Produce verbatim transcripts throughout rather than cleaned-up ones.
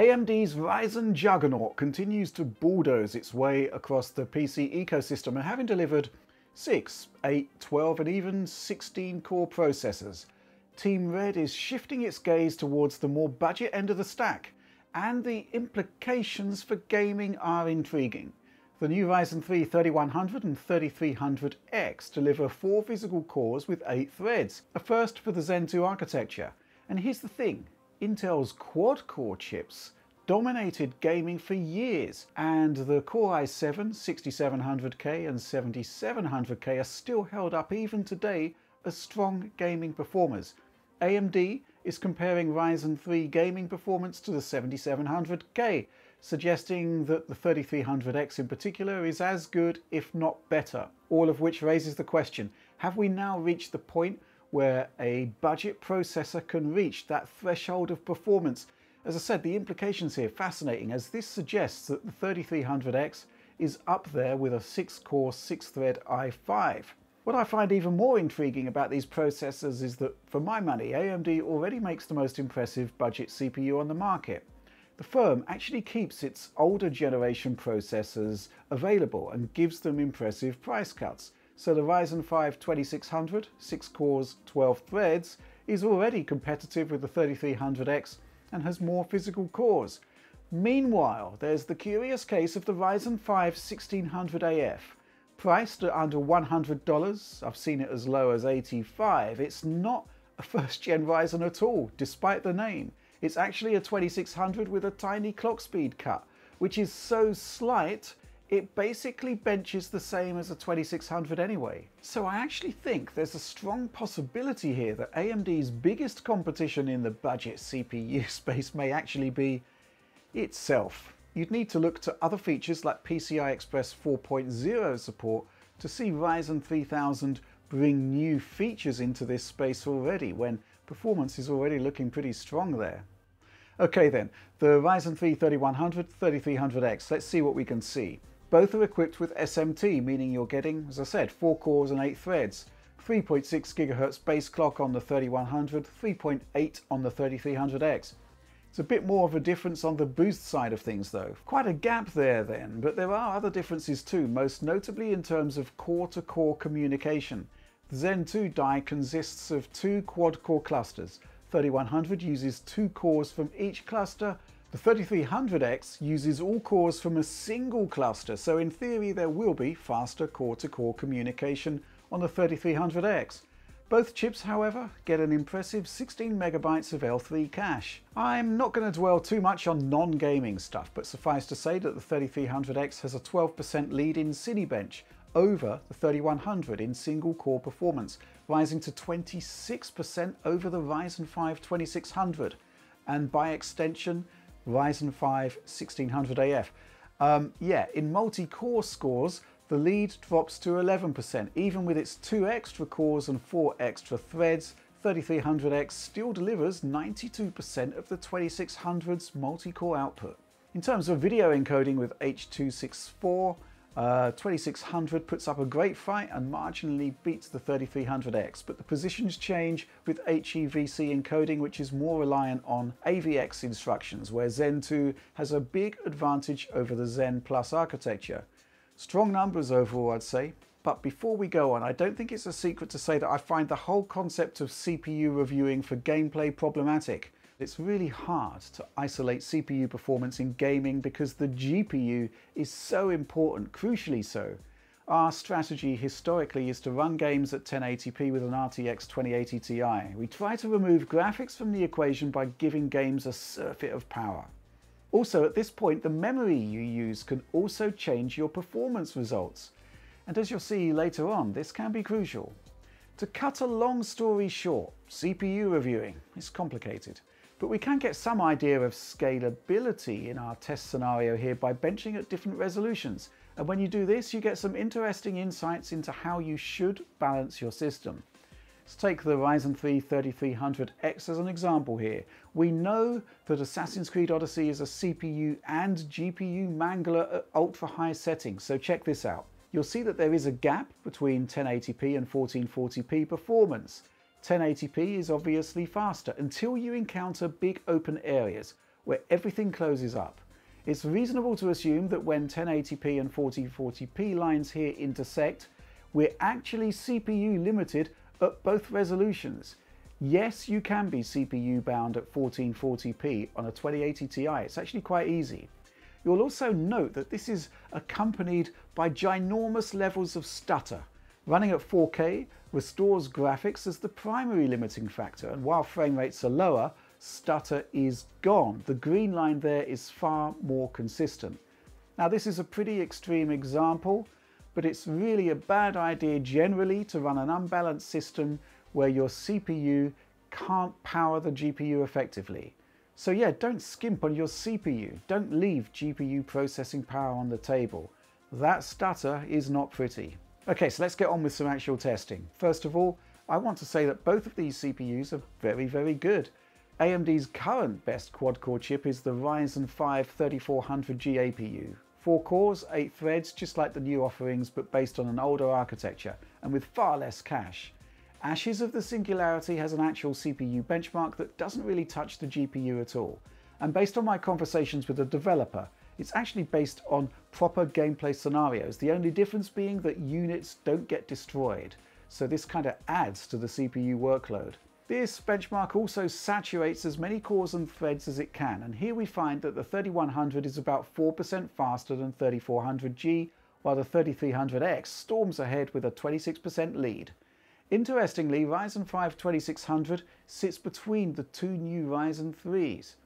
A M D's Ryzen juggernaut continues to bulldoze its way across the P C ecosystem, and having delivered six, eight, twelve and even sixteen core processors, Team Red is shifting its gaze towards the more budget end of the stack, and the implications for gaming are intriguing. The new Ryzen three thirty-one hundred and thirty-three hundred X deliver four physical cores with eight threads, a first for the Zen two architecture. And here's the thing, Intel's quad-core chips dominated gaming for years, and the Core i seven sixty-seven hundred K and seventy-seven hundred K are still held up even today as strong gaming performers. A M D is comparing Ryzen three gaming performance to the seventy-seven hundred K, suggesting that the thirty-three hundred X in particular is as good, if not better. All of which raises the question, have we now reached the point where a budget processor can reach that threshold of performance? As I said, the implications here are fascinating, as this suggests that the thirty-three hundred X is up there with a six core, six thread i five. What I find even more intriguing about these processors is that, for my money, A M D already makes the most impressive budget C P U on the market. The firm actually keeps its older generation processors available and gives them impressive price cuts. So the Ryzen five twenty-six hundred, six cores, twelve threads, is already competitive with the thirty-three hundred X and has more physical cores. Meanwhile, there's the curious case of the Ryzen five sixteen hundred A F. Priced at under one hundred dollars, I've seen it as low as eighty-five dollars, it's not a first-gen Ryzen at all, despite the name. It's actually a twenty-six hundred with a tiny clock speed cut, which is so slight it basically benches the same as a twenty-six hundred anyway. So I actually think there's a strong possibility here that A M D's biggest competition in the budget C P U space may actually be itself. You'd need to look to other features like P C I Express four point oh support to see Ryzen three thousand bring new features into this space already, when performance is already looking pretty strong there. Okay then, the Ryzen three thirty-one hundred, thirty-three hundred X, let's see what we can see. Both are equipped with S M T, meaning you're getting, as I said, four cores and eight threads, three point six gigahertz base clock on the thirty-one hundred, three point eight on the thirty-three hundred X. It's a bit more of a difference on the boost side of things though. Quite a gap there then, but there are other differences too, most notably in terms of core-to-core communication. The Zen two die consists of two quad-core clusters. thirty-one hundred uses two cores from each cluster. The thirty-three hundred X uses all cores from a single cluster, so in theory there will be faster core-to-core communication on the thirty-three hundred X. Both chips, however, get an impressive sixteen megabytes of L three cache. I'm not going to dwell too much on non-gaming stuff, but suffice to say that the thirty-three hundred X has a twelve percent lead in Cinebench over the thirty-one hundred in single core performance, rising to twenty-six percent over the Ryzen five twenty-six hundred, and by extension Ryzen five sixteen hundred A F. Um, yeah, in multi-core scores the lead drops to eleven percent. Even with its two extra cores and four extra threads, thirty-three hundred X still delivers ninety-two percent of the twenty-six hundred's multi-core output. In terms of video encoding with H two sixty-four, uh, twenty-six hundred puts up a great fight and marginally beats the thirty-three hundred X, but the positions change with H E V C encoding, which is more reliant on A V X instructions, where Zen two has a big advantage over the Zen Plus architecture. Strong numbers overall, I'd say. But before we go on, I don't think it's a secret to say that I find the whole concept of C P U reviewing for gameplay problematic. It's really hard to isolate C P U performance in gaming because the G P U is so important, crucially so. Our strategy historically is to run games at ten eighty p with an R T X twenty eighty T I. We try to remove graphics from the equation by giving games a surfeit of power. Also, at this point, the memory you use can also change your performance results. And as you'll see later on, this can be crucial. To cut a long story short, C P U reviewing is complicated, but we can get some idea of scalability in our test scenario here by benching at different resolutions. And when you do this, you get some interesting insights into how you should balance your system. Let's take the Ryzen three thirty-three hundred X as an example here. We know that Assassin's Creed Odyssey is a C P U and G P U mangler at ultra-high settings, so check this out. You'll see that there is a gap between ten eighty p and fourteen forty p performance. ten eighty p is obviously faster until you encounter big open areas, where everything closes up. It's reasonable to assume that when ten eighty p and fourteen forty p lines here intersect, we're actually C P U limited at both resolutions. Yes, you can be C P U bound at fourteen forty p on a twenty eighty Ti, it's actually quite easy. You'll also note that this is accompanied by ginormous levels of stutter. Running at four K restores graphics as the primary limiting factor, and while frame rates are lower, stutter is gone. The green line there is far more consistent. Now this is a pretty extreme example, but it's really a bad idea generally to run an unbalanced system where your C P U can't power the G P U effectively. So yeah, don't skimp on your C P U. Don't leave G P U processing power on the table. That stutter is not pretty. Okay, so let's get on with some actual testing. First of all, I want to say that both of these C P Us are very, very good. A M D's current best quad-core chip is the Ryzen five thirty-four hundred G A P U. Four cores, eight threads, just like the new offerings, but based on an older architecture, and with far less cache. Ashes of the Singularity has an actual C P U benchmark that doesn't really touch the G P U at all. And based on my conversations with the developer, it's actually based on proper gameplay scenarios, the only difference being that units don't get destroyed. So this kind of adds to the C P U workload. This benchmark also saturates as many cores and threads as it can, and here we find that the thirty-one hundred is about four percent faster than thirty-four hundred G, while the thirty-three hundred X storms ahead with a twenty-six percent lead. Interestingly, Ryzen five twenty-six hundred sits between the two new Ryzen threes.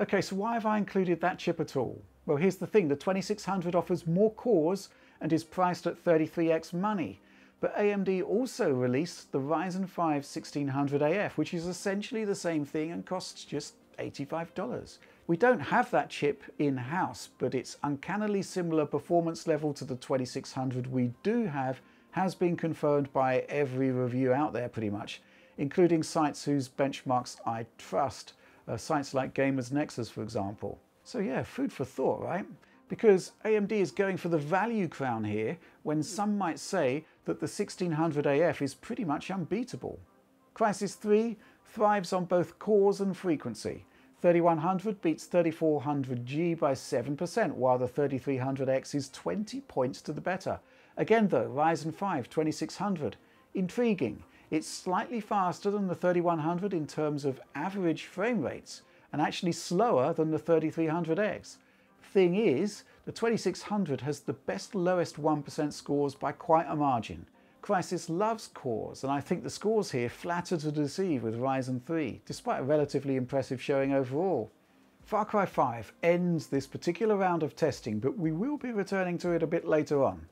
Okay, so why have I included that chip at all? Well, here's the thing, the twenty-six hundred offers more cores and is priced at thirty-three X money. But A M D also released the Ryzen five sixteen hundred A F, which is essentially the same thing and costs just eighty-five dollars. We don't have that chip in-house, but its uncannily similar performance level to the twenty-six hundred we do have has been confirmed by every review out there pretty much, including sites whose benchmarks I trust, uh, sites like Gamers Nexus, for example. So yeah, food for thought, right? Because A M D is going for the value crown here, when some might say that the sixteen hundred A F is pretty much unbeatable. Crysis three thrives on both cores and frequency. thirty-one hundred beats thirty-four hundred G by seven percent, while the thirty-three hundred X is twenty points to the better. Again though, Ryzen five twenty-six hundred, intriguing. It's slightly faster than the thirty-one hundred in terms of average frame rates, and actually slower than the thirty-three hundred X. Thing is, the twenty-six hundred has the best lowest one percent scores by quite a margin. Crysis loves cores, and I think the scores here flatter to deceive with Ryzen three, despite a relatively impressive showing overall. Far Cry five ends this particular round of testing, but we will be returning to it a bit later on.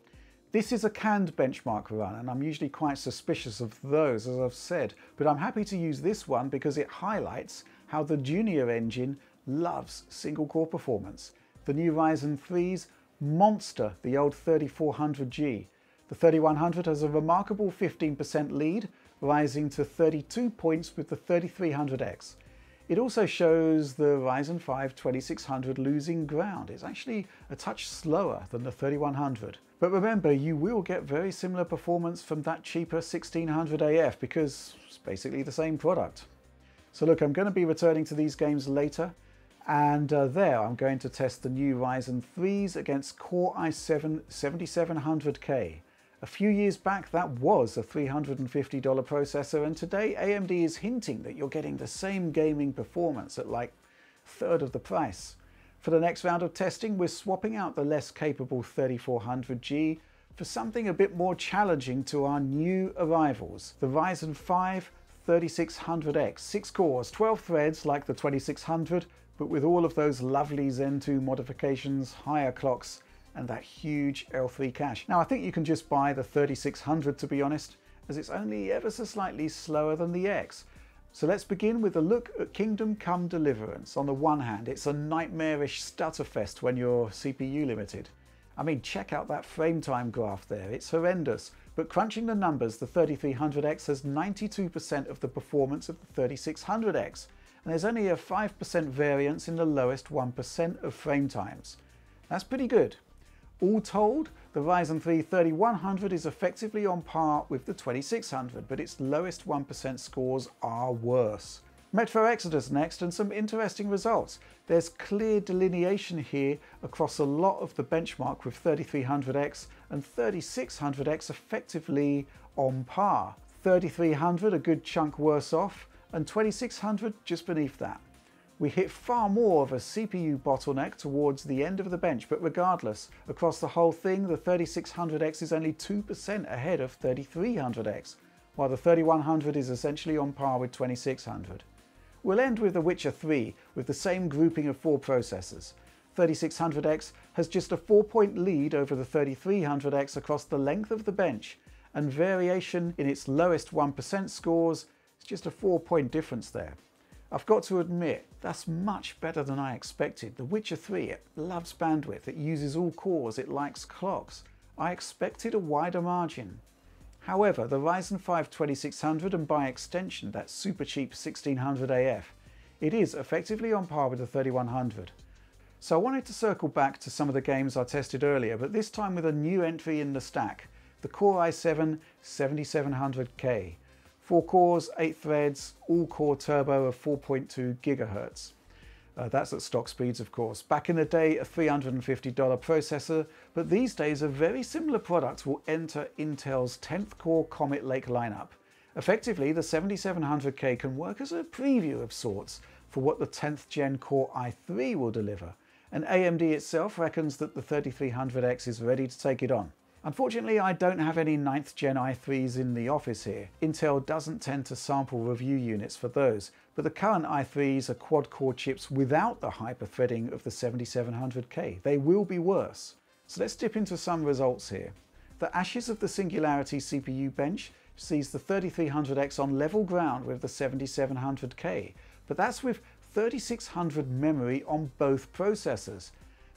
This is a canned benchmark run, and I'm usually quite suspicious of those, as I've said, but I'm happy to use this one because it highlights how the Juniper engine loves single-core performance. The new Ryzen threes monster the old thirty-four hundred G. The thirty-one hundred has a remarkable fifteen percent lead, rising to thirty-two points with the thirty-three hundred X. It also shows the Ryzen five twenty-six hundred losing ground. It's actually a touch slower than the thirty-one hundred. But remember, you will get very similar performance from that cheaper sixteen hundred A F because it's basically the same product. So look, I'm going to be returning to these games later. And uh, there I'm going to test the new Ryzen threes against Core i seven seventy-seven hundred K. A few years back that was a three hundred fifty dollar processor, and today A M D is hinting that you're getting the same gaming performance at like a third of the price. For the next round of testing, we're swapping out the less capable thirty-four hundred G for something a bit more challenging to our new arrivals, the Ryzen five thirty-six hundred X, six cores, twelve threads like the twenty-six hundred, but with all of those lovely Zen two modifications, higher clocks, and that huge L three cache. Now I think you can just buy the thirty-six hundred to be honest, as it's only ever so slightly slower than the X. So let's begin with a look at Kingdom Come Deliverance. On the one hand, it's a nightmarish stutterfest when you're C P U limited. I mean, check out that frame time graph there, it's horrendous. But crunching the numbers, the thirty-three hundred X has ninety-two percent of the performance of the thirty-six hundred X. And there's only a five percent variance in the lowest one percent of frame times. That's pretty good. All told, the Ryzen three thirty-one hundred is effectively on par with the twenty-six hundred, but its lowest one percent scores are worse. Metro Exodus next, and some interesting results. There's clear delineation here across a lot of the benchmark, with thirty-three hundred X and thirty-six hundred X effectively on par. thirty-three hundred a good chunk worse off, and twenty-six hundred just beneath that. We hit far more of a C P U bottleneck towards the end of the bench, but regardless, across the whole thing, the thirty-six hundred X is only two percent ahead of thirty-three hundred X, while the thirty-one hundred is essentially on par with twenty-six hundred. We'll end with the Witcher three with the same grouping of four processors. thirty-six hundred X has just a four-point lead over the thirty-three hundred X across the length of the bench, and variation in its lowest one percent scores is just a four-point difference there. I've got to admit, that's much better than I expected. The Witcher three, it loves bandwidth, it uses all cores, it likes clocks. I expected a wider margin. However, the Ryzen five twenty-six hundred and by extension that super cheap sixteen hundred A F, it is effectively on par with the thirty-one hundred. So I wanted to circle back to some of the games I tested earlier, but this time with a new entry in the stack, the Core i seven seventy-seven hundred K. Four cores, eight threads, all core turbo of four point two gigahertz. Uh, that's at stock speeds, of course. Back in the day, a three hundred fifty dollar processor, but these days a very similar product will enter Intel's tenth core Comet Lake lineup. Effectively, the seventy-seven hundred K can work as a preview of sorts for what the tenth gen Core i three will deliver, and A M D itself reckons that the thirty-three hundred X is ready to take it on. Unfortunately, I don't have any ninth gen i threes in the office here. Intel doesn't tend to sample review units for those, but the current i threes are quad-core chips without the hyper-threading of the seventy-seven hundred K. They will be worse. So let's dip into some results here. The Ashes of the Singularity C P U bench sees the thirty-three hundred X on level ground with the seventy-seven hundred K, but that's with thirty-six hundred memory on both processors.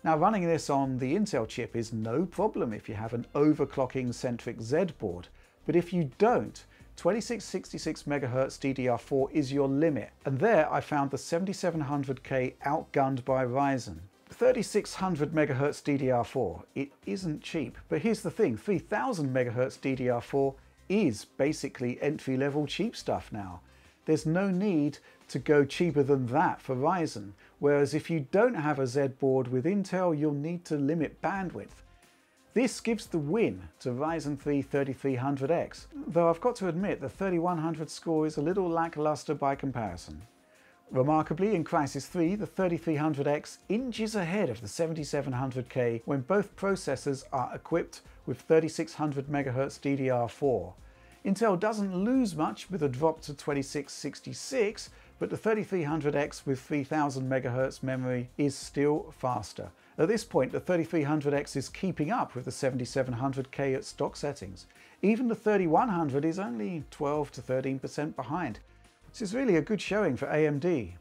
Now, running this on the Intel chip is no problem if you have an overclocking-centric Z board, but if you don't, twenty-six sixty-six megahertz D D R four is your limit, and there I found the seventy-seven hundred K outgunned by Ryzen. thirty-six hundred megahertz D D R four, it isn't cheap, but here's the thing, three thousand megahertz D D R four is basically entry-level cheap stuff now. There's no need to go cheaper than that for Ryzen, whereas if you don't have a Z board with Intel, you'll need to limit bandwidth. This gives the win to Ryzen three thirty-three hundred X, though I've got to admit the thirty-one hundred score is a little lackluster by comparison. Remarkably, in Crysis three, the thirty-three hundred X inches ahead of the seventy-seven hundred K when both processors are equipped with thirty-six hundred megahertz D D R four. Intel doesn't lose much with a drop to twenty-six sixty-six, but the thirty-three hundred X with three thousand megahertz memory is still faster. At this point, the thirty-three hundred X is keeping up with the seventy-seven hundred K at stock settings. Even the thirty-one hundred is only twelve to thirteen percent behind. This is really a good showing for A M D.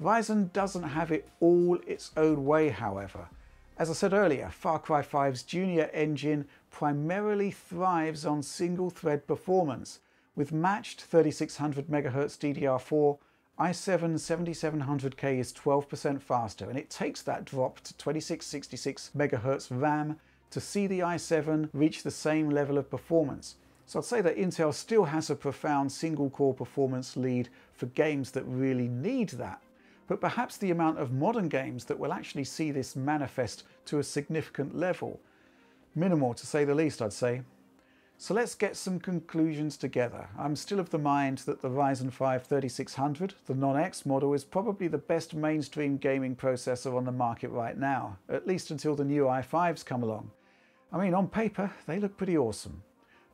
Ryzen doesn't have it all its own way, however. As I said earlier, Far Cry five's Juniper engine primarily thrives on single-thread performance, with matched thirty-six hundred megahertz D D R four, i seven seventy-seven hundred K is twelve percent faster, and it takes that drop to twenty-six sixty-six megahertz RAM to see the i seven reach the same level of performance. So I'd say that Intel still has a profound single-core performance lead for games that really need that. But perhaps the amount of modern games that will actually see this manifest to a significant level. Minimal, to say the least, I'd say. So let's get some conclusions together. I'm still of the mind that the Ryzen five thirty-six hundred, the non-X model, is probably the best mainstream gaming processor on the market right now, at least until the new i fives come along. I mean, on paper, they look pretty awesome.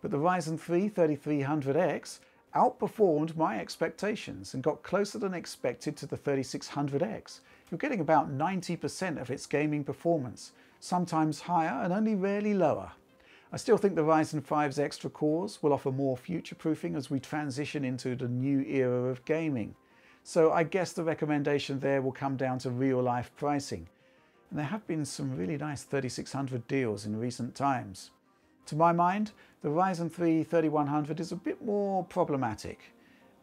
But the Ryzen three thirty-three hundred X outperformed my expectations and got closer than expected to the thirty-six hundred X. You're getting about ninety percent of its gaming performance, sometimes higher and only rarely lower. I still think the Ryzen five's extra cores will offer more future-proofing as we transition into the new era of gaming. So I guess the recommendation there will come down to real-life pricing. And there have been some really nice thirty-six hundred deals in recent times. To my mind, the Ryzen three thirty-one hundred is a bit more problematic.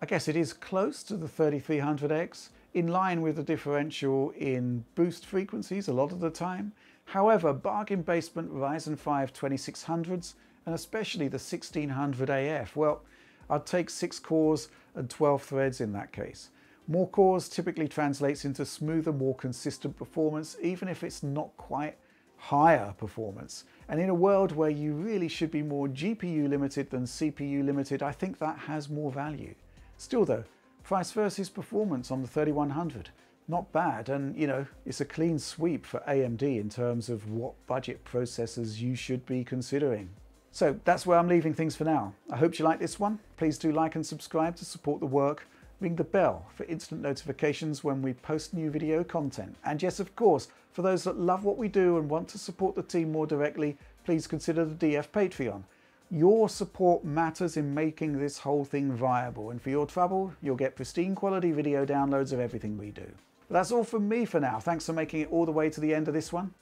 I guess it is close to the thirty-three hundred X, in line with the differential in boost frequencies a lot of the time. However, bargain basement Ryzen five twenty-six hundreds, and especially the sixteen hundred A F, well, I'd take six cores and twelve threads in that case. More cores typically translates into smoother, more consistent performance, even if it's not quite higher performance. And in a world where you really should be more G P U limited than C P U limited, I think that has more value. Still though, price versus performance on the thirty-one hundred, not bad, and you know, it's a clean sweep for A M D in terms of what budget processors you should be considering. So that's where I'm leaving things for now. I hope you like this one. Please do like and subscribe to support the work. Ring the bell for instant notifications when we post new video content. And yes, of course, for those that love what we do and want to support the team more directly, please consider the D F Patreon. Your support matters in making this whole thing viable, and for your trouble, you'll get pristine quality video downloads of everything we do. But that's all from me for now. Thanks for making it all the way to the end of this one.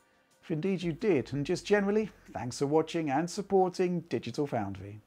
If indeed you did, and just generally, thanks for watching and supporting Digital Foundry.